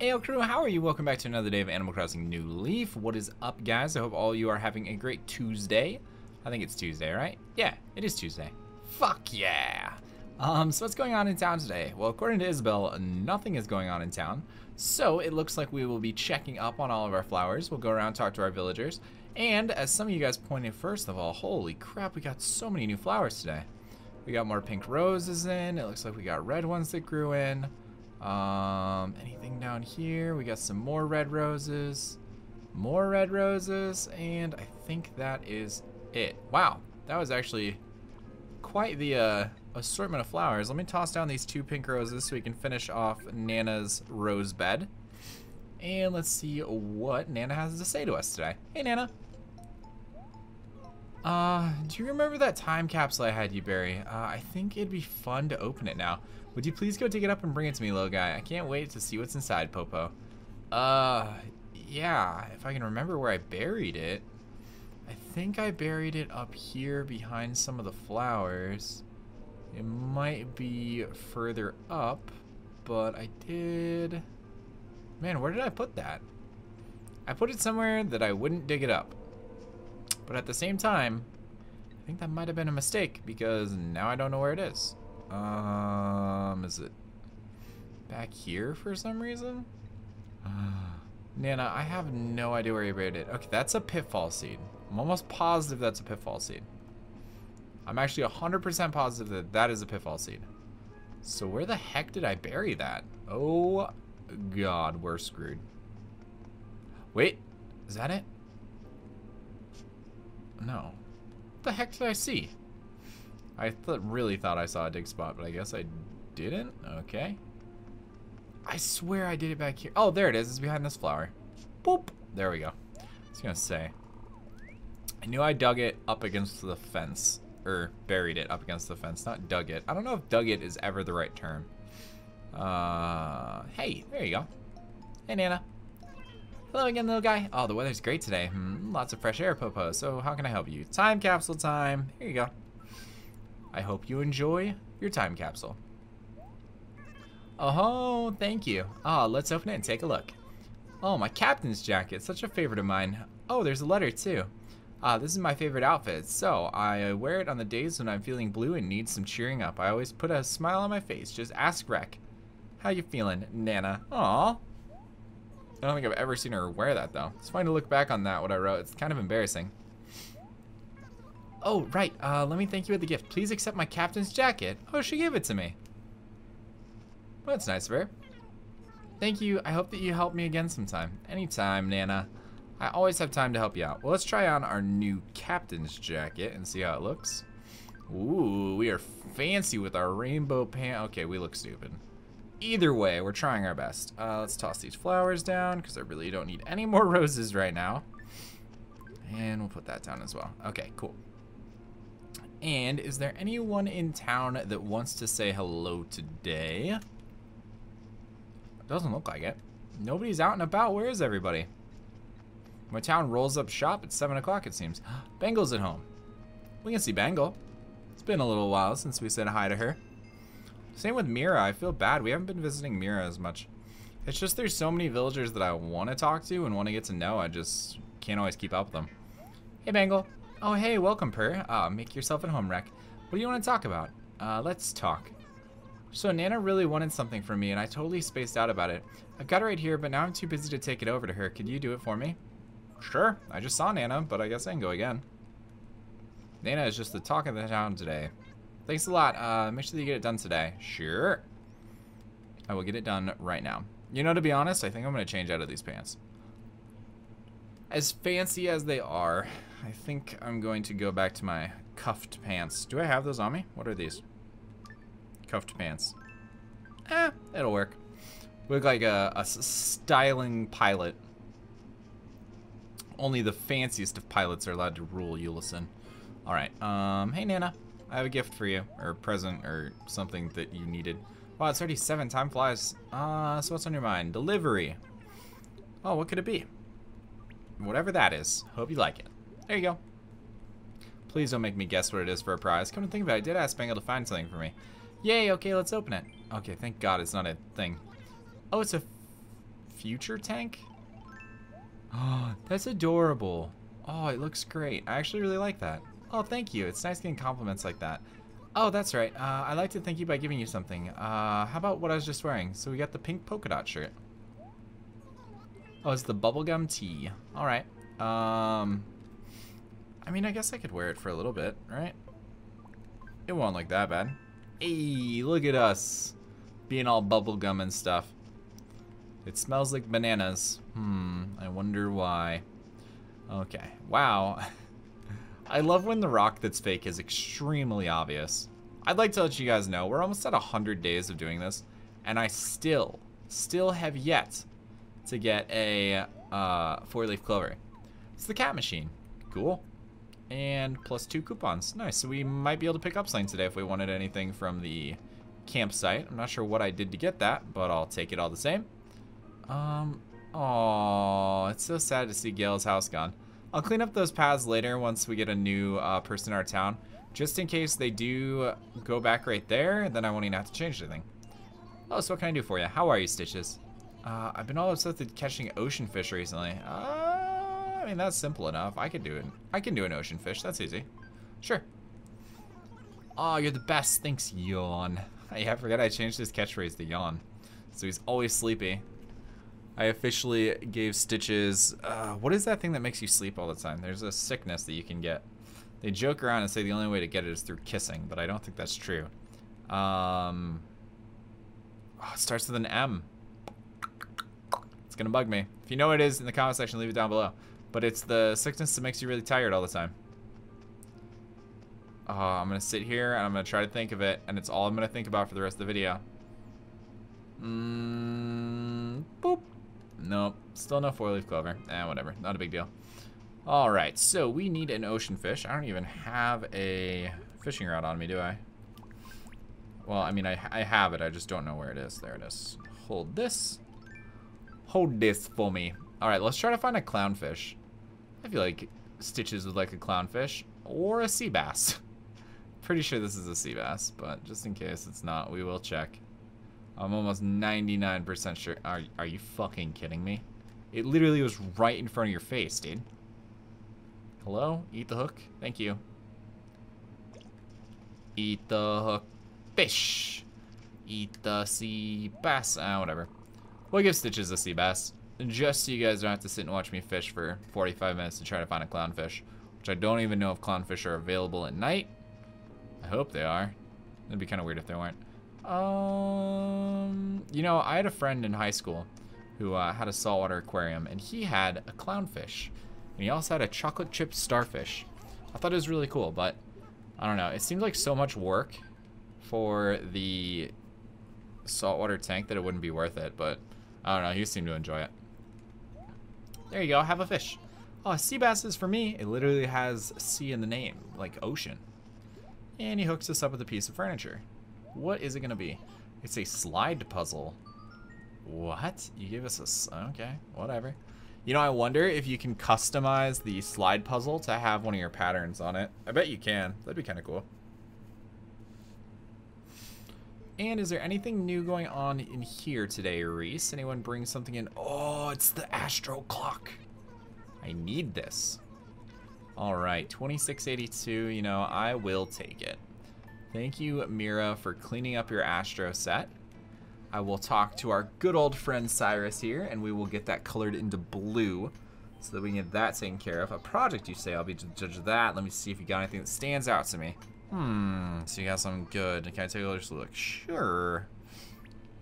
Ayo crew, how are you? Welcome back to another day of Animal Crossing New Leaf. What is up, guys? I hope all you are having a great Tuesday. I think it's Tuesday, right? Yeah, it is Tuesday. Fuck yeah! So what's going on in town today? Well, according to Isabelle, nothing is going on in town. So it looks like we will be checking up on all of our flowers. We'll go around, talk to our villagers. And as some of you guys pointed first of all, holy crap, we got so many new flowers today. We got more pink roses in. It looks like we got red ones that grew in. Anything down here? We got some more red roses. More red roses. And I think that is it. Wow, that was actually quite the assortment of flowers. Let me toss down these two pink roses so we can finish off Nana's rose bed. And let's see what Nana has to say to us today. Hey, Nana. Do you remember that time capsule I had you bury? I think it'd be fun to open it now. Would you please go dig it up and bring it to me, little guy? I can't wait to see what's inside, Popo. Yeah, if I can remember where I buried it. I think I buried it up here behind some of the flowers. It might be further up, but I did... Man, where did I put that? I put it somewhere that I wouldn't dig it up. But at the same time, I think that might have been a mistake because now I don't know where it is. Is it back here for some reason? Nana, I have no idea where you buried it. Okay, that's a pitfall seed. I'm almost positive that's a pitfall seed. I'm actually 100% positive that that is a pitfall seed. So where the heck did I bury that? Oh God, we're screwed. Wait, is that it? No. What the heck did I see? I really thought I saw a dig spot, but I guess I didn't. Okay. I swear I did it back here. Oh, there it is. It's behind this flower. Boop. There we go. I was going to say, I knew I dug it up against the fence. Or buried it up against the fence. Not dug it. I don't know if dug it is ever the right term. Hey, there you go. Hey, Nana. Hello again, little guy. Oh, the weather's great today. Lots of fresh air, Popo. So how can I help you? Time capsule time. Here you go. I hope you enjoy your time capsule. Oh, thank you. Let's open it and take a look. Oh, my captain's jacket. Such a favorite of mine. Oh, there's a letter, too. This is my favorite outfit. So I wear it on the days when I'm feeling blue and need some cheering up. I always put a smile on my face. Just ask Rec. How you feeling, Nana? Aww. I don't think I've ever seen her wear that, though. It's fine to look back on that, what I wrote. It's kind of embarrassing. Oh, right. Let me thank you for the gift. Please accept my captain's jacket. Oh, she gave it to me. Well, that's nice of her. Thank you. I hope that you help me again sometime. Anytime, Nana. I always have time to help you out. Well, let's try on our new captain's jacket and see how it looks. Ooh, we are fancy with our rainbow pants. Okay, we look stupid. Either way, we're trying our best. Let's toss these flowers down because I really don't need any more roses right now. And we'll put that down as well. Okay, cool. And is there anyone in town that wants to say hello today? Doesn't look like it. Nobody's out and about. Where is everybody? My town rolls up shop at 7 o'clock, it seems. Bangle's at home. We can see Bangle. It's been a little while since we said hi to her. Same with Mira. I feel bad. We haven't been visiting Mira as much. It's just there's so many villagers that I want to talk to and want to get to know. I just can't always keep up with them. Hey, Bangle. Oh, hey. Welcome, Per. Make yourself at home, Rec. What do you want to talk about? Let's talk. So Nana really wanted something from me, and I totally spaced out about it. I've got it right here, but now I'm too busy to take it over to her. Could you do it for me? Sure. I just saw Nana, but I guess I can go again. Nana is just the talk of the town today. Thanks a lot. Make sure that you get it done today. Sure. I will get it done right now. You know, to be honest, I think I'm going to change out of these pants. As fancy as they are, I think I'm going to go back to my cuffed pants. Do I have those on me? What are these? Cuffed pants. It'll work. We look like a styling pilot. Only the fanciest of pilots are allowed to rule, Yullison. All right. Hey, Nana. I have a gift for you, or a present, or something that you needed. Wow, it's already 7. Time flies. So what's on your mind? Delivery. Oh, what could it be? Whatever that is. Hope you like it. There you go. Please don't make me guess what it is for a prize. Come to think about it, I did ask Bangle to find something for me. Yay, okay, let's open it. Okay, thank God it's not a thing. Oh, it's a future tank. Oh, that's adorable. Oh, it looks great. I actually really like that. Oh, thank you. It's nice getting compliments like that. Oh, that's right. I'd like to thank you by giving you something. How about what I was just wearing? So we got the pink polka dot shirt. Oh, it's the bubblegum tea. All right. I mean, I guess I could wear it for a little bit, right? It won't look that bad. Hey, look at us. Being all bubblegum and stuff. It smells like bananas. I wonder why. Okay. Wow. I love when the rock that's fake is extremely obvious. I'd like to let you guys know, we're almost at 100 days of doing this, and I still have yet to get a four-leaf clover. It's the cat machine. Cool. And +2 coupons. Nice. So we might be able to pick up something today if we wanted anything from the campsite. I'm not sure what I did to get that, but I'll take it all the same. Oh, it's so sad to see Gail's house gone. I'll clean up those paths later once we get a new person in our town. Just in case they do go back right there, then I won't even have to change anything. Oh, so what can I do for you? How are you, Stitches? I've been all obsessed with catching ocean fish recently. I mean, that's simple enough. I could do it. I can do an ocean fish. That's easy. Sure. Oh, you're the best. Thanks, Yawn. Yeah, I forgot I changed his catchphrase to Yawn. So he's always sleepy. I officially gave Stitches, what is that thing that makes you sleep all the time? There's a sickness that you can get. They joke around and say the only way to get it is through kissing, but I don't think that's true. Oh, it starts with an M. It's gonna bug me. If you know what it is in the comment section, leave it down below. But it's the sickness that makes you really tired all the time. I'm gonna sit here and I'm gonna try to think of it, and it's all I'm gonna think about for the rest of the video. Boop. Nope, still no four-leaf clover. Whatever, not a big deal. All right, so we need an ocean fish. I don't even have a fishing rod on me, do I? Well, I mean, I have it. I just don't know where it is. There it is. Hold this. Hold this for me. All right, let's try to find a clownfish. I feel like Stitches would like a clownfish or a sea bass. Pretty sure this is a sea bass, but just in case it's not, we will check. I'm almost 99% sure. Are you fucking kidding me? It literally was right in front of your face, dude. Hello? Eat the hook? Thank you. Eat the hook. Fish. Eat the sea bass. Whatever. We'll give Stitches a sea bass. Just so you guys don't have to sit and watch me fish for 45 minutes to try to find a clownfish. Which I don't even know if clownfish are available at night. I hope they are. It'd be kind of weird if they weren't. You know, I had a friend in high school who had a saltwater aquarium, and he had a clownfish, and he also had a chocolate chip starfish. I thought it was really cool, but I don't know. It seemed like so much work for the saltwater tank that it wouldn't be worth it, but I don't know. He seemed to enjoy it. There you go. Have a fish. Oh, sea bass is for me. It literally has sea in the name, like ocean. And he hooks us up with a piece of furniture. What is it gonna be? It's a slide puzzle. What? You gave us a... Okay, whatever. You know, I wonder if you can customize the slide puzzle to have one of your patterns on it. I bet you can. That'd be kind of cool. And is there anything new going on in here today, Reese? Anyone bring something in? Oh, it's the Astro Clock. I need this. All right, 2682. You know, I will take it. Thank you, Mira, for cleaning up your Astro set. I will talk to our good old friend Cyrus here, and we will get that colored into blue so that we can get that taken care of. A project, you say? I'll be the judge of that. Let me see if you got anything that stands out to me. So you got something good. Can I take a look? Sure.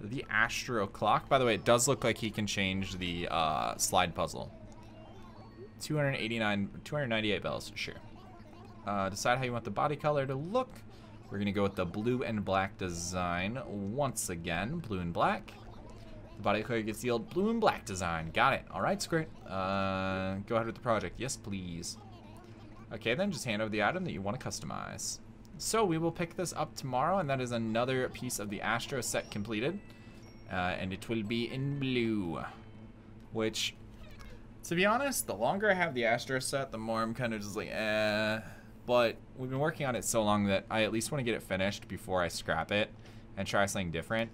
The Astro Clock. By the way, it does look like he can change the slide puzzle. 298 bells. Sure. Decide how you want the body color to look. We're going to go with the blue and black design once again. Blue and black. The body color gets the old blue and black design. Got it. All right, Squirt. Go ahead with the project. Yes, please. Okay, then just hand over the item that you want to customize. So we will pick this up tomorrow, and that is another piece of the Astro set completed. And it will be in blue. Which, to be honest, the longer I have the Astro set, the more I'm kind of just like, eh... But we've been working on it so long that I at least want to get it finished before I scrap it and try something different.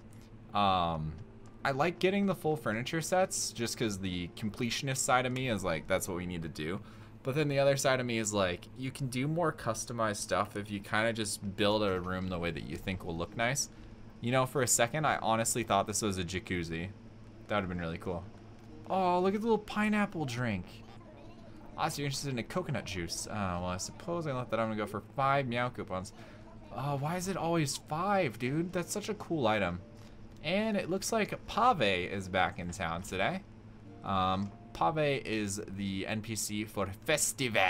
I like getting the full furniture sets just because the completionist side of me is like, that's what we need to do. But then the other side of me is like, you can do more customized stuff if you kind of just build a room the way that you think will look nice. You know, for a second, I honestly thought this was a jacuzzi. That would have been really cool. Oh, look at the little pineapple drink. Ah, so you're interested in a coconut juice. Well, I suppose I left that. I'm going to go for 5 meow coupons. Oh, why is it always 5, dude? That's such a cool item. And it looks like Pave is back in town today. Pave is the NPC for Festival.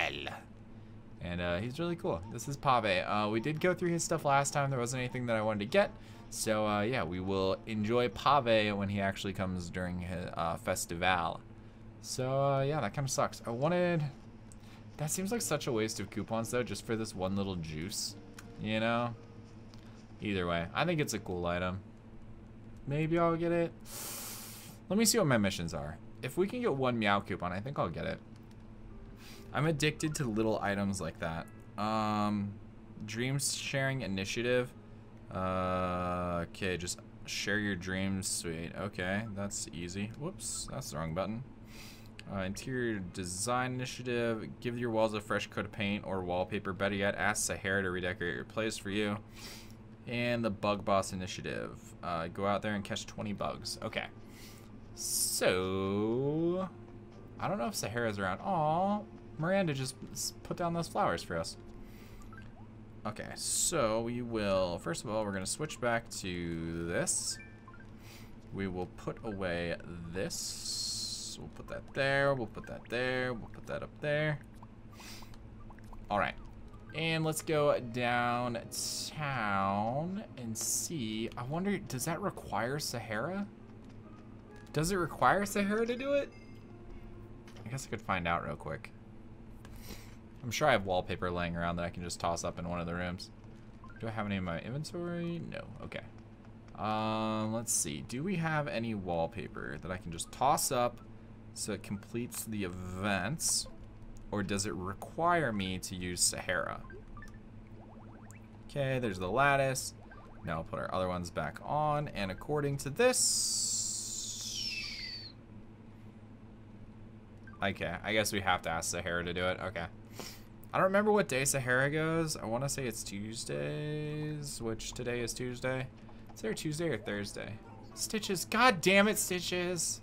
And he's really cool. This is Pave. We did go through his stuff last time. There wasn't anything that I wanted to get. So yeah, we will enjoy Pave when he actually comes during his Festival. So yeah, that kind of sucks. I wanted... That seems like such a waste of coupons though, just for this one little juice. You know? Either way, I think it's a cool item. Maybe I'll get it. Let me see what my missions are. If we can get 1 meow coupon, I think I'll get it. I'm addicted to little items like that. Dreams sharing initiative. Okay, just share your dreams. Sweet. Okay, that's easy. Whoops, that's the wrong button. Interior design initiative. Give your walls a fresh coat of paint or wallpaper. Better yet, ask Sahara to redecorate your place for you. And the bug boss initiative. Go out there and catch 20 bugs. Okay. So, I don't know if Sahara's around. Aw, Miranda just put down those flowers for us. Okay, so we will, first of all, we're going to switch back to this. We will put away this. We'll put that there. We'll put that there. We'll put that up there. All right. And let's go downtown and see. I wonder, does that require Sahara? Does it require Sahara to do it? I guess I could find out real quick. I'm sure I have wallpaper laying around that I can just toss up in one of the rooms. Do I have any in my inventory? No. Okay. Let's see. Do we have any wallpaper that I can just toss up so it completes the events? Or does it require me to use Sahara? Okay, there's the lattice. Now I'll put our other ones back on. And according to this... Okay, I guess we have to ask Sahara to do it. Okay. I don't remember what day Sahara goes. I want to say it's Tuesdays, which today is Tuesday. Is there a Tuesday or Thursday? Stitches. God damn it, Stitches.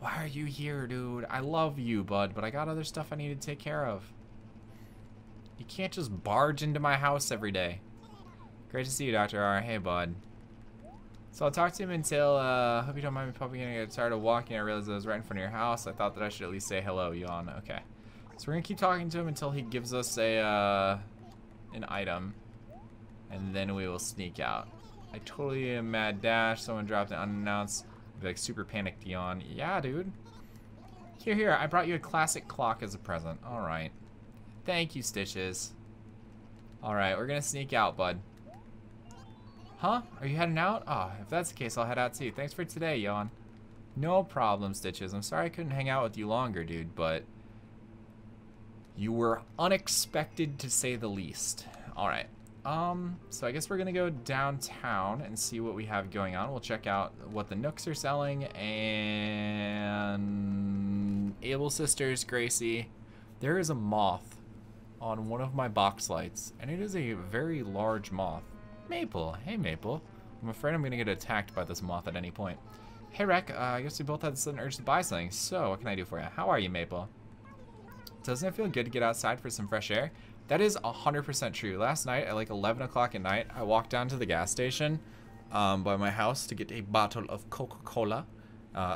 Why are you here, dude? I love you, bud, but I got other stuff I need to take care of. You can't just barge into my house every day. Great to see you, Dr. R. Hey, bud. So I'll talk to him until, hope you don't mind me popping in. I got tired of walking. I realized I was right in front of your house. I thought that I should at least say hello, yawn. Okay. So we're gonna keep talking to him until he gives us a, an item. And then we will sneak out. I totally am mad dash. Someone dropped an unannounced. Like super panicked yawn. Yeah, dude. Here, here. I brought you a classic clock as a present. All right. Thank you, Stitches. All right, we're gonna sneak out, bud. Huh? Are you heading out? Oh, if that's the case, I'll head out too. Thanks for today, yawn. No problem, Stitches. I'm sorry I couldn't hang out with you longer, dude, but you were unexpected to say the least. All right. So I guess we're gonna go downtown and see what we have going on. We'll check out what the Nooks are selling and Able Sisters, Gracie. There is a moth on one of my box lights, and it is a very large moth. Mabel, hey Mabel. I'm afraid I'm gonna get attacked by this moth at any point. Hey Rec, I guess we both had a sudden urge to buy something, so what can I do for you? How are you, Mabel? Doesn't it feel good to get outside for some fresh air? That is 100% true. Last night at like 11 o'clock at night, I walked down to the gas station by my house to get a bottle of Coca-Cola,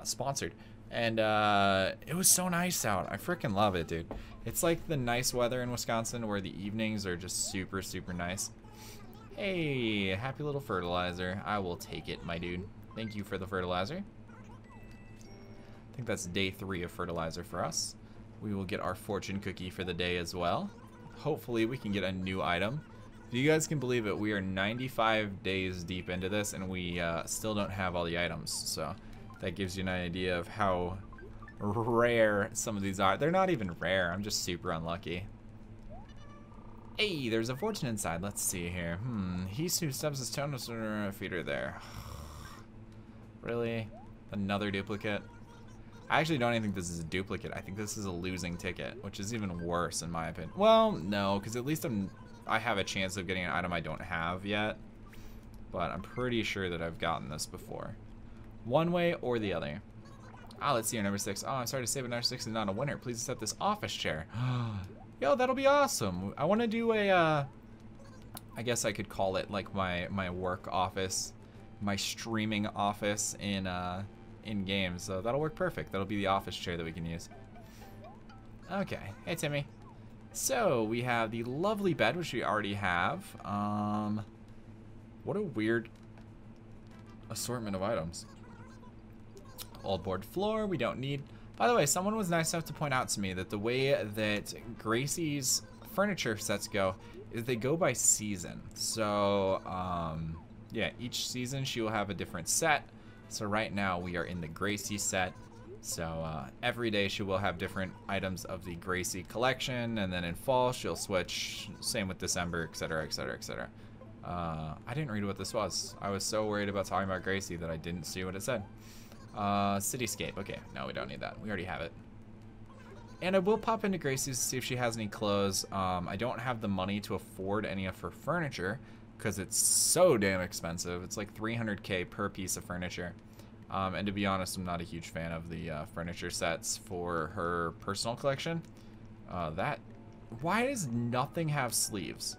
sponsored. And it was so nice out. I freaking love it, dude. It's like the nice weather in Wisconsin where the evenings are just super, super nice. Hey, happy little fertilizer. I will take it, my dude. Thank you for the fertilizer. I think that's day 3 of fertilizer for us. We will get our fortune cookie for the day as well. Hopefully we can get a new item. If you guys can believe it, we are 95 days deep into this and we still don't have all the items. So that gives you an idea of how rare some of these are. They're not even rare. I'm just super unlucky. Hey, there's a fortune inside. Let's see here. He who stubs his toe feeder there. Really? Another duplicate. I actually don't even think this is a duplicate. I think this is a losing ticket, which is even worse in my opinion. Well, no, because at least I have a chance of getting an item I don't have yet. But I'm pretty sure that I've gotten this before. One way or the other. Ah, let's see your number 6. Oh, I'm sorry to say, but number 6 is not a winner. Please accept this office chair. Yo, that'll be awesome. I want to do a, I guess I could call it like my work office, my streaming office in games. So that'll work perfect. That'll be the office chair that we can use. Okay. Hey, Timmy. So we have the lovely bed, which we already have. What a weird assortment of items. Old board floor, we don't need. By the way, someone was nice enough to point out to me that the way that Gracie's furniture sets go is they go by season. So yeah, each season she will have a different set. So right now we are in the Gracie set. So every day she will have different items of the Gracie collection, and then in fall she'll switch, same with December, etc, etc, etc. I didn't read what this was. I was so worried about talking about Gracie that I didn't see what it said. Cityscape. Okay, no, we don't need that. We already have it. And I will pop into Gracie's to see if she has any clothes. I don't have the money to afford any of her furniture because it's so damn expensive. It's like 300K per piece of furniture. And to be honest, I'm not a huge fan of the furniture sets for her personal collection. Why does nothing have sleeves?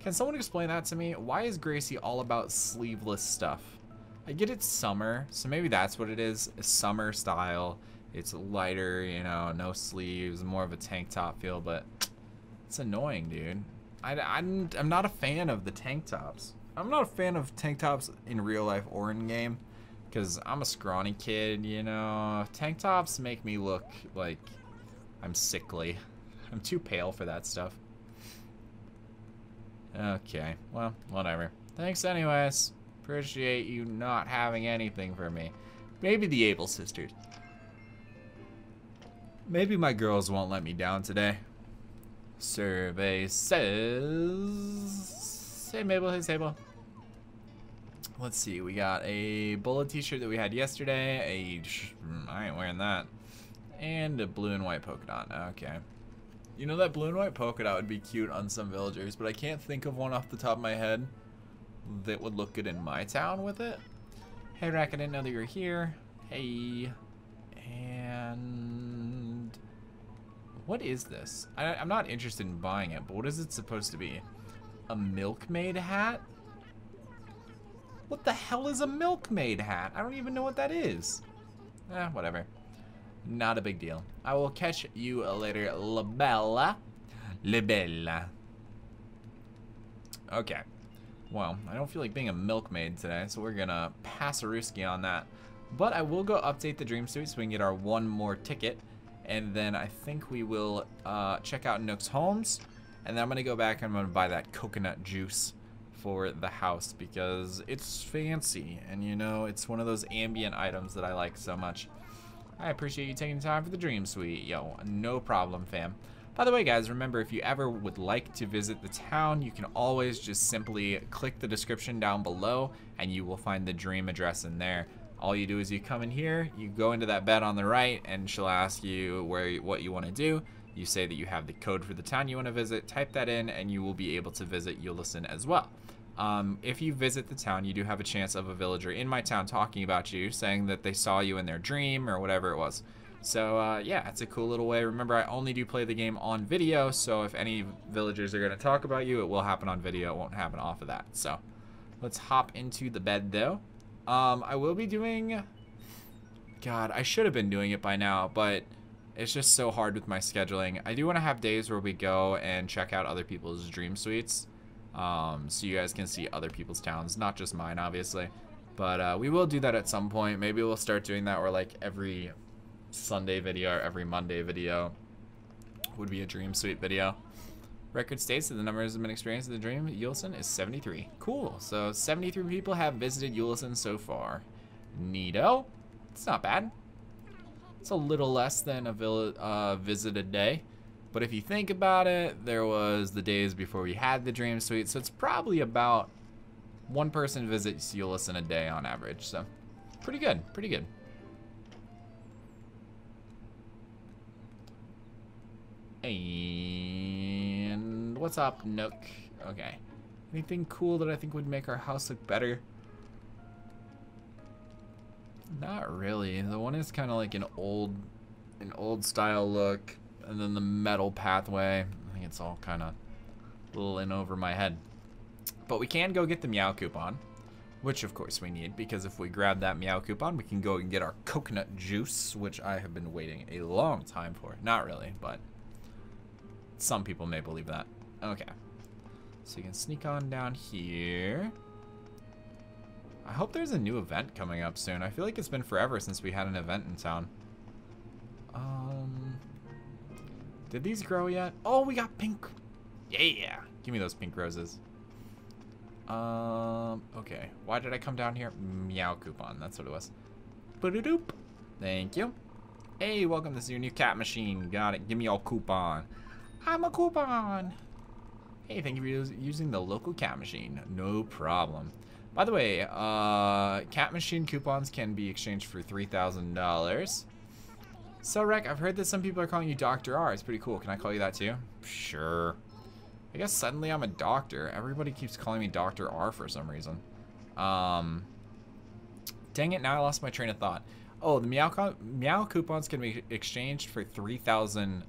Can someone explain that to me? Why is Gracie all about sleeveless stuff? I get it's summer, so maybe that's what it is. Summer style. It's lighter, you know, no sleeves, more of a tank top feel, but it's annoying, dude. I'm not a fan of the tank tops. I'm not a fan of tank tops in real life or in game, because I'm a scrawny kid, you know. Tank tops make me look like I'm sickly. I'm too pale for that stuff. Okay, well, whatever. Thanks anyways. Appreciate you not having anything for me. Maybe the Able sisters. Maybe my girls won't let me down today. Survey says... Hey, Mabel. Hey, Sable. Let's see. We got a bullet t-shirt that we had yesterday. I ain't wearing that. And a blue and white polka dot. Okay. You know, that blue and white polka dot would be cute on some villagers, but I can't think of one off the top of my head that would look good in my town with it. Hey, Rack. I didn't know that you were here. Hey. And... what is this? I'm not interested in buying it, but what is it supposed to be? A milkmaid hat? What the hell is a milkmaid hat? I don't even know what that is. Eh, whatever. Not a big deal. I will catch you later, LaBella. LaBella. Okay. Well, I don't feel like being a milkmaid today, so we're gonna pass a Ruski on that. But I will go update the Dream Suite so we can get our one more ticket. And then I think we will check out Nook's Homes. And then I'm going to go back and I'm going to buy that coconut juice for the house because it's fancy. And, you know, it's one of those ambient items that I like so much. I appreciate you taking the time for the Dream Suite. Yo, no problem, fam. By the way, guys, remember, if you ever would like to visit the town, you can always just simply click the description down below and you will find the dream address in there. All you do is you come in here, you go into that bed on the right, and she'll ask you what you want to do. You say that you have the code for the town you want to visit, type that in, and you will be able to visit Yullison as well. If you visit the town, you do have a chance of a villager in my town talking about you, saying that they saw you in their dream or whatever it was. So yeah, it's a cool little way. Remember, I only do play the game on video, so if any villagers are going to talk about you, it will happen on video. It won't happen off of that. So let's hop into the bed, though. I will be doing, God, I should have been doing it by now, but it's just so hard with my scheduling. I do want to have days where we go and check out other people's dream suites, so you guys can see other people's towns, not just mine, obviously. But we will do that at some point. Maybe we'll start doing that where like every Sunday video or every Monday video would be a dream suite video. Record states that the numbers of men experienced in the dream Yullison is 73. Cool. So 73 people have visited Yullison so far. Neato. It's not bad. It's a little less than a visit a day. But if you think about it, there was the days before we had the dream suite. So it's probably about one person visits Yullison a day on average. So pretty good. Pretty good. And what's up, Nook? Okay. Anything cool that I think would make our house look better? Not really. The one is kind of like an old style look, and then the metal pathway. I think it's all kind of a little in over my head. But we can go get the Meow coupon, which of course we need, because if we grab that Meow coupon, we can go and get our coconut juice, which I have been waiting a long time for. Not really, but some people may believe that. Okay. So you can sneak on down here. I hope there's a new event coming up soon. I feel like it's been forever since we had an event in town. Did these grow yet? Oh, we got pink. Yeah. Give me those pink roses. Okay. Why did I come down here? Meow coupon. That's what it was. Ba-da-doop. Thank you. Hey, welcome. This is your new cat machine. Got it. Give me your coupon. I'm a coupon. Hey, thank you for using the local cat machine. No problem. By the way, cat machine coupons can be exchanged for $3,000. So, Rec, I've heard that some people are calling you Dr. R. It's pretty cool. Can I call you that too? Sure. I guess suddenly I'm a doctor. Everybody keeps calling me Dr. R for some reason. Dang it, now I lost my train of thought. Oh, the meow coupons can be exchanged for 3,000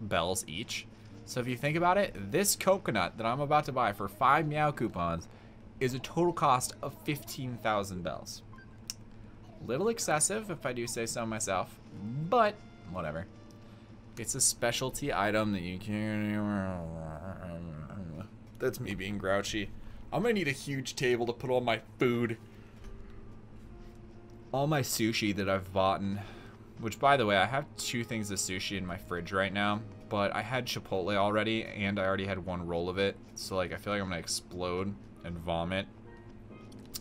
bells each. So if you think about it, this coconut that I'm about to buy for 5 Meow coupons is a total cost of 15,000 bells. Little excessive, if I do say so myself, but whatever. It's a specialty item that you can't... That's me being grouchy. I'm gonna need a huge table to put all my food. All my sushi that I've bought, which by the way, I have 2 things of sushi in my fridge right now, but I had Chipotle already, and I already had 1 roll of it, so like I feel like I'm gonna explode and vomit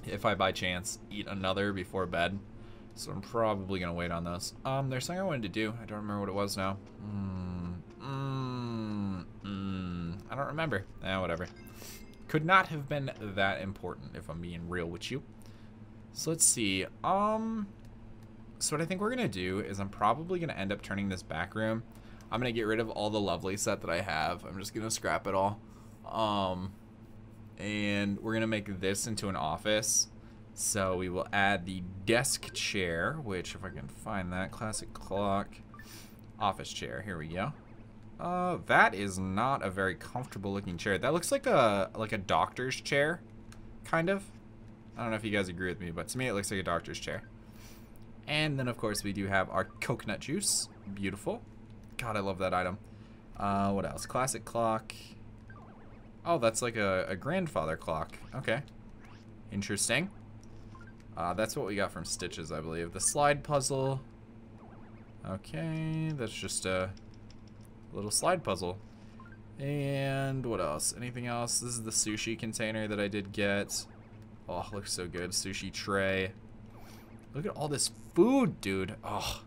if I by chance eat another before bed. So I'm probably gonna wait on those. There's something I wanted to do. I don't remember what it was now. I don't remember. Whatever. Could not have been that important if I'm being real with you. So let's see. So what I think we're gonna do is I'm probably gonna end up turning this back room. I'm gonna get rid of all the lovely set that I have. I'm just gonna scrap it all. And we're gonna make this into an office. So we will add the desk chair, which if I can find that classic clock, office chair. Here we go. That is not a very comfortable looking chair. That looks like a doctor's chair, kind of. I don't know if you guys agree with me, but to me it looks like a doctor's chair. And then of course we do have our coconut juice. Beautiful. God, I love that item. What else? Classic clock. Oh, that's like a grandfather clock. Okay. Interesting. That's what we got from Stitches, I believe. The slide puzzle. Okay, that's just a little slide puzzle. And what else? Anything else? This is the sushi container that I did get. Oh, looks so good. Sushi tray. Look at all this food, dude. Oh,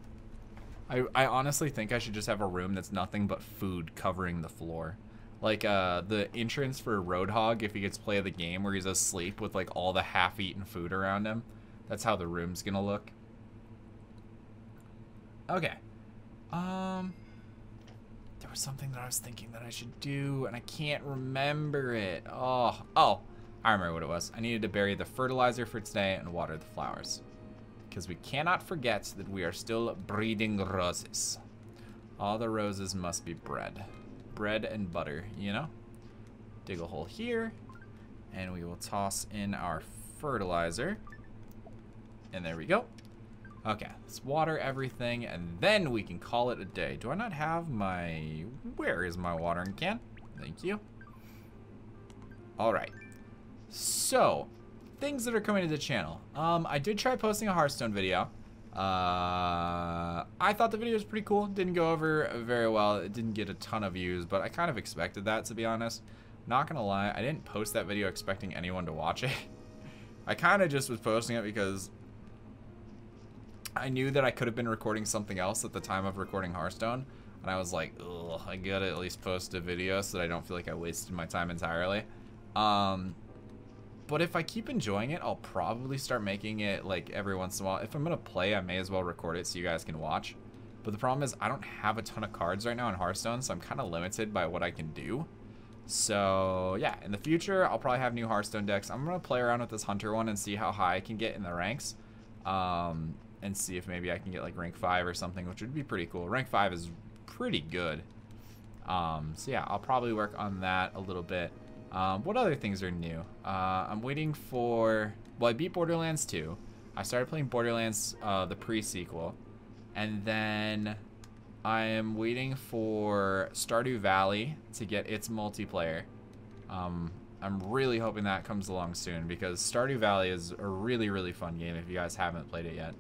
I honestly think I should just have a room that's nothing but food covering the floor. Like the entrance for Roadhog, if he gets play of the game where he's asleep with like all the half-eaten food around him. That's how the room's gonna look. Okay. There was something that I was thinking that I should do, and I can't remember it. Oh, I remember what it was. I needed to bury the fertilizer for today and water the flowers, because we cannot forget that we are still breeding roses. All the roses must be bred. Bread and butter, you know? Dig a hole here, and we will toss in our fertilizer. And there we go. Okay, let's water everything, and then we can call it a day. Do I not have my... Where is my watering can? Thank you. Alright. So, things that are coming to the channel. I did try posting a Hearthstone video. I thought the video was pretty cool. Didn't go over very well. It didn't get a ton of views, but I kind of expected that, to be honest. Not gonna lie, I didn't post that video expecting anyone to watch it. I kind of just was posting it because I knew that I could have been recording something else at the time of recording Hearthstone, and I was like, ugh, I gotta at least post a video so that I don't feel like I wasted my time entirely. But if I keep enjoying it, I'll probably start making it like every once in a while. If I'm going to play, I may as well record it so you guys can watch. But the problem is I don't have a ton of cards right now in Hearthstone, so I'm kind of limited by what I can do. So, yeah, in the future, I'll probably have new Hearthstone decks. I'm going to play around with this Hunter one and see how high I can get in the ranks. And see if maybe I can get, like, rank 5 or something, which would be pretty cool. Rank 5 is pretty good. So, yeah, I'll probably work on that a little bit. What other things are new? I'm waiting for... Well, I beat Borderlands 2. I started playing Borderlands, the pre-sequel. And then... I am waiting for Stardew Valley to get its multiplayer. I'm really hoping that comes along soon because Stardew Valley is a really, really fun game if you guys haven't played it yet.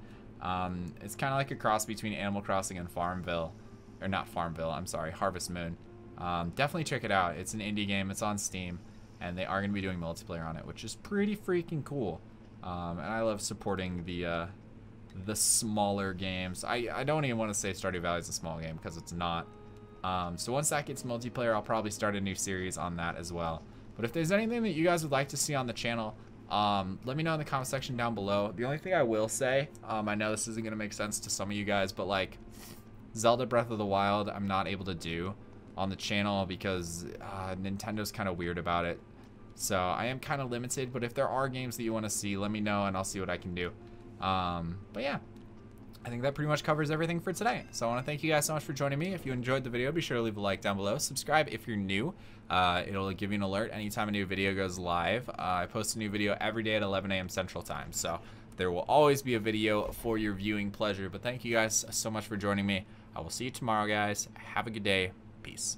It's kind of like a cross between Animal Crossing and Farmville. Or not Farmville, I'm sorry, Harvest Moon. Definitely check it out. It's an indie game. It's on Steam. And they are going to be doing multiplayer on it, which is pretty freaking cool. And I love supporting the smaller games. I don't even want to say Stardew Valley is a small game because it's not. So once that gets multiplayer, I'll probably start a new series on that as well. But if there's anything that you guys would like to see on the channel, let me know in the comment section down below. The only thing I will say, I know this isn't going to make sense to some of you guys, but like Zelda Breath of the Wild, I'm not able to do on the channel because Nintendo's kind of weird about it. So I am kind of limited, but if there are games that you want to see, let me know and I'll see what I can do. But yeah, I think that pretty much covers everything for today. So I want to thank you guys so much for joining me. If you enjoyed the video, be sure to leave a like down below. Subscribe if you're new. It'll give you an alert anytime a new video goes live. I post a new video every day at 11 a.m. Central Time. So there will always be a video for your viewing pleasure. But thank you guys so much for joining me. I will see you tomorrow, guys. Have a good day. Peace.